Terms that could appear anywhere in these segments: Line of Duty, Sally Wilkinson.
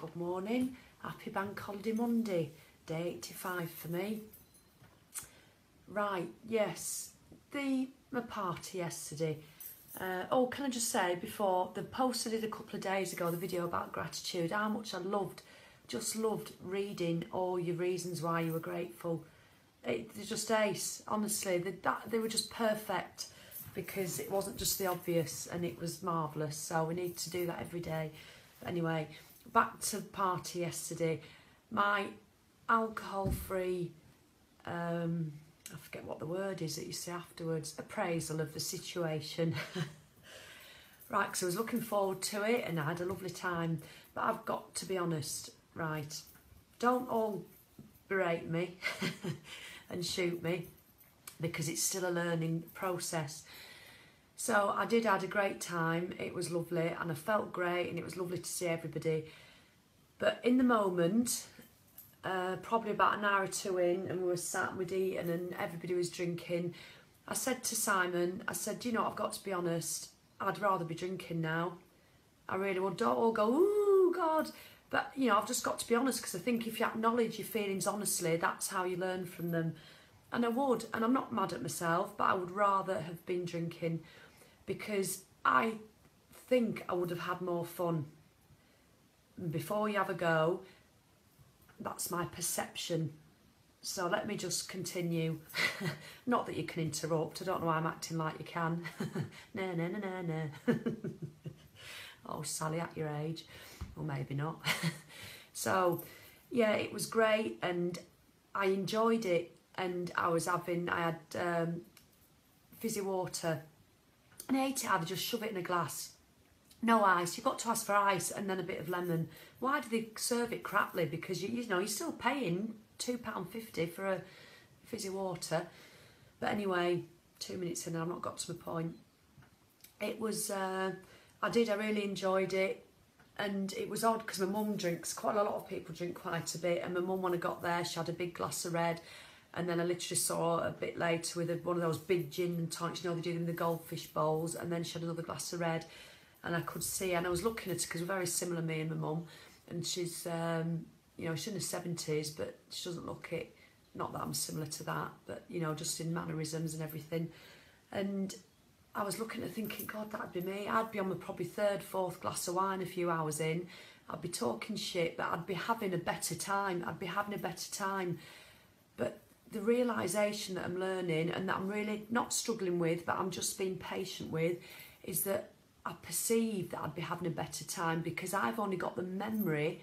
Good morning. Happy Bank Holiday Monday. Day 85 for me. Right, yes, my party yesterday. Oh, can I just say, before, the post I did a couple of days ago, the video about gratitude, how much I just loved reading all your reasons why you were grateful. They're just ace, honestly. They were just perfect because it wasn't just the obvious and it was marvellous. So we need to do that every day. But anyway, back to the party yesterday. My alcohol-free, I forget what the word is that you say afterwards, appraisal of the situation. Right, because I was looking forward to it and I had a lovely time. But I've got to be honest, right, don't all berate me and shoot me because it's still a learning process. So I did have a great time, it was lovely and I felt great and it was lovely to see everybody. But in the moment, probably about an hour or two in, and we were sat and we'd eaten and everybody was drinking, I said to Simon, I said, you know, I've got to be honest, I'd rather be drinking now. I really would. Don't all go, ooh, God. But, you know, I've just got to be honest because I think if you acknowledge your feelings honestly, that's how you learn from them. And I would, and I'm not mad at myself, but I would rather have been drinking because I think I would have had more fun. Before you have a go, that's my perception. So let me just continue. Not that you can interrupt. I don't know why I'm acting like you can. No, no, no, no, no. Oh, Sally, at your age. Or maybe not. So, yeah, it was great and I enjoyed it. And I had fizzy water and I ate it. I'd just shove it in a glass. No ice. You've got to ask for ice and then a bit of lemon. Why do they serve it craply? Because, you know, you're still paying £2.50 for a fizzy water. But anyway, 2 minutes in and I've not got to my point. It was, I really enjoyed it. And it was odd because my mum drinks, quite a lot of people drink quite a bit. And my mum, when I got there, she had a big glass of red. And then I literally saw a bit later with one of those big gin and tonics. You know, they do them in the goldfish bowls. And then she had another glass of red. And I could see, and I was looking at her because we're very similar, me and my mum. And she's, you know, she's in her 70s, but she doesn't look it. Not that I'm similar to that, but, you know, just in mannerisms and everything. And I was looking at her thinking, God, that'd be me. I'd be on my probably third, fourth glass of wine a few hours in. I'd be talking shit, but I'd be having a better time. I'd be having a better time. But the realisation that I'm learning and that I'm really not struggling with, but I'm just being patient with, is that I perceive that I'd be having a better time because I've only got the memory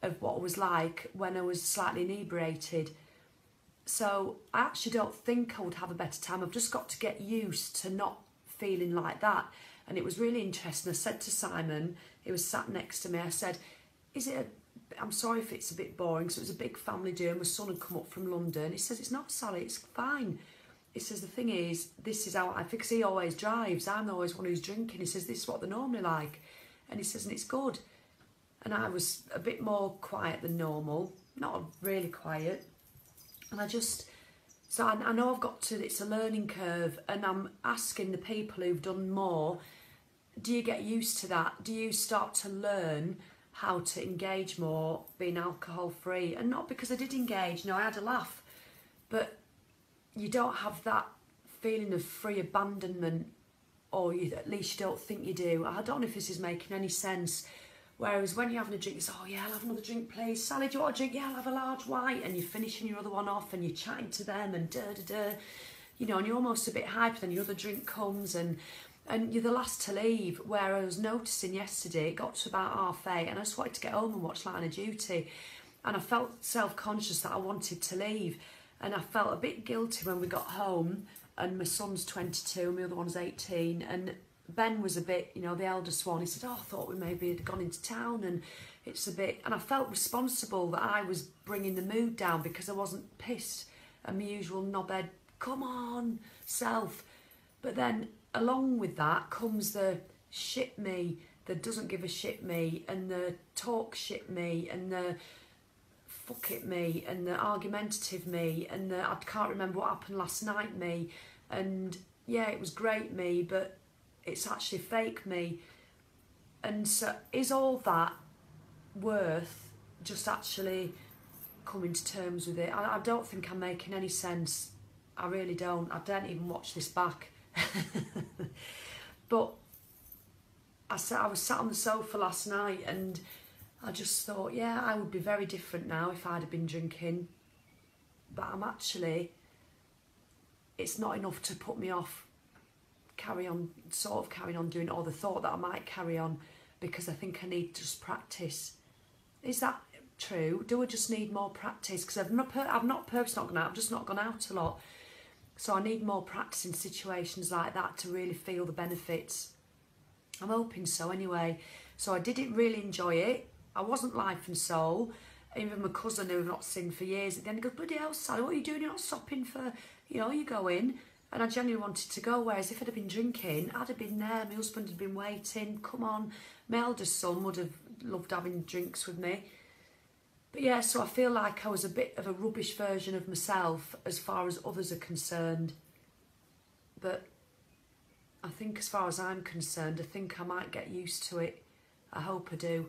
of what it was like when I was slightly inebriated. So I actually don't think I would have a better time. I've just got to get used to not feeling like that. And it was really interesting. I said to Simon, he was sat next to me, I said, I'm sorry if it's a bit boring, so it was a big family day and my son had come up from London. He says, it's not, Sally, it's fine. He says, the thing is, this is how I fix. He always drives. I'm always one who's drinking. He says, this is what they're normally like. And he says, and it's good. And I was a bit more quiet than normal, not really quiet. And I just, so I know I've got to, it's a learning curve. And I'm asking the people who've done more, do you get used to that? Do you start to learn how to engage more, being alcohol free? And not because I did engage, no, I had a laugh. But you don't have that feeling of free abandonment, or at least you don't think you do. I don't know if this is making any sense. Whereas when you're having a drink, it's, oh yeah, I'll have another drink, please. Sally, do you want a drink? Yeah, I'll have a large white. And you're finishing your other one off and you're chatting to them and da-da-da. You know, and you're almost a bit hyped, then your other drink comes and you're the last to leave. Where I was noticing yesterday, it got to about 8:30 and I just wanted to get home and watch Line of Duty. And I felt self-conscious that I wanted to leave. And I felt a bit guilty when we got home, and my son's 22 and my other one's 18, and Ben was a bit, you know, the eldest one, he said, oh, I thought we maybe had gone into town, and it's a bit, and I felt responsible that I was bringing the mood down because I wasn't pissed and my usual knobhead, come on, self. But then along with that comes the shit me, the doesn't give a shit me, and the talk shit me, and the fuck it me, and the argumentative me, and the I can't remember what happened last night me, and yeah, it was great me, but it's actually fake me. And so is all that worth just actually coming to terms with it. I don't think I'm making any sense. I really don't. I don't even watch this back. But I was sat on the sofa last night and I just thought, yeah, I would be very different now if I'd have been drinking. But I'm actually, it's not enough to put me off carrying on doing it, or the thought that I might carry on, because I think I need to just practice. Is that true? Do I just need more practice? Because I've just not gone out a lot. So I need more practice in situations like that to really feel the benefits. I'm hoping so anyway. So I didn't really enjoy it. I wasn't life and soul. Even my cousin, who I've not seen for years, at the end he goes, bloody hell, Sally, what are you doing? You're not stopping for, you know, you go in. And I genuinely wanted to go, whereas if I'd have been drinking, I'd have been there. My husband had been waiting. Come on. My eldest son would have loved having drinks with me. But yeah, so I feel like I was a bit of a rubbish version of myself as far as others are concerned. But I think as far as I'm concerned, I think I might get used to it. I hope I do.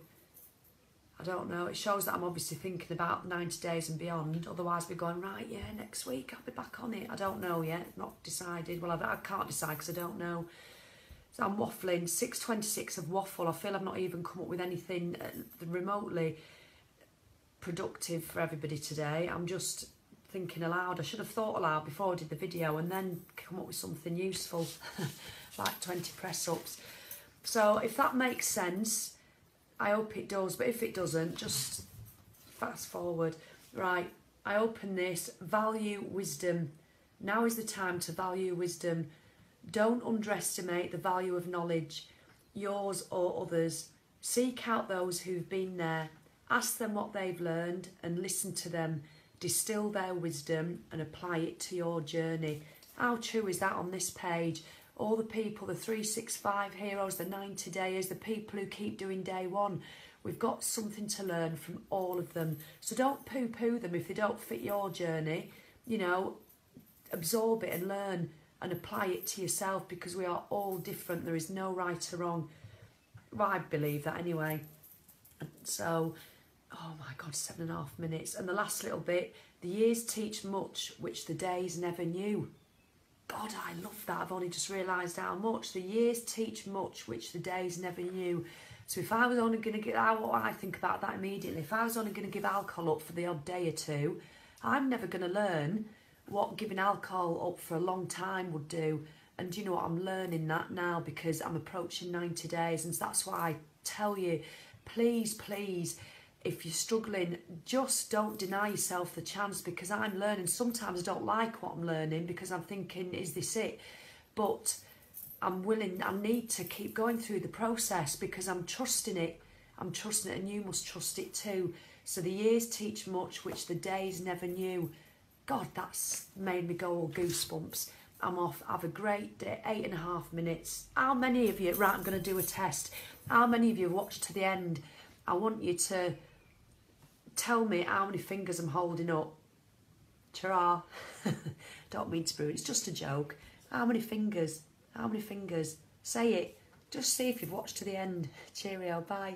I don't know. It shows that I'm obviously thinking about 90 days and beyond. Otherwise, we're going, right, yeah, next week I'll be back on it. I don't know yet. Not decided. Well, I can't decide because I don't know. So I'm waffling. 6:26 of waffle. I feel I've not even come up with anything remotely productive for everybody today. I'm just thinking aloud. I should have thought aloud before I did the video and then come up with something useful, like 20 press-ups. So if that makes sense, I hope it does, but if it doesn't, just fast forward. Right, I open this, value wisdom. Now is the time to value wisdom. Don't underestimate the value of knowledge, yours or others. Seek out those who've been there. Ask them what they've learned and listen to them. Distill their wisdom and apply it to your journey. How true is that on this page? All the people, the 365 heroes, the 90-dayers, the people who keep doing day one. We've got something to learn from all of them. So don't poo-poo them if they don't fit your journey. You know, absorb it and learn and apply it to yourself, because we are all different. There is no right or wrong. Well, I believe that anyway. So, oh my God, 7.5 minutes. And the last little bit, the years teach much which the days never knew. God, I love that. I've only just realised how much. The years teach much which the days never knew. So if I was only going to give, I think about that immediately. If I was only going to give alcohol up for the odd day or two, I'm never going to learn what giving alcohol up for a long time would do. And do you know what? I'm learning that now because I'm approaching 90 days. And that's why I tell you, please, please, if you're struggling, just don't deny yourself the chance, because I'm learning. Sometimes I don't like what I'm learning because I'm thinking, is this it? But I'm willing, I need to keep going through the process because I'm trusting it. I'm trusting it, and you must trust it too. So the years teach much which the days never knew. God, that's made me go all goosebumps. I'm off. Have a great day. 8.5 minutes. How many of you, right, I'm going to do a test. How many of you watched to the end? I want you to tell me how many fingers I'm holding up. Ta-ra. Don't mean to be rude, it's just a joke. How many fingers? How many fingers? Say it. Just see if you've watched to the end. Cheerio, bye.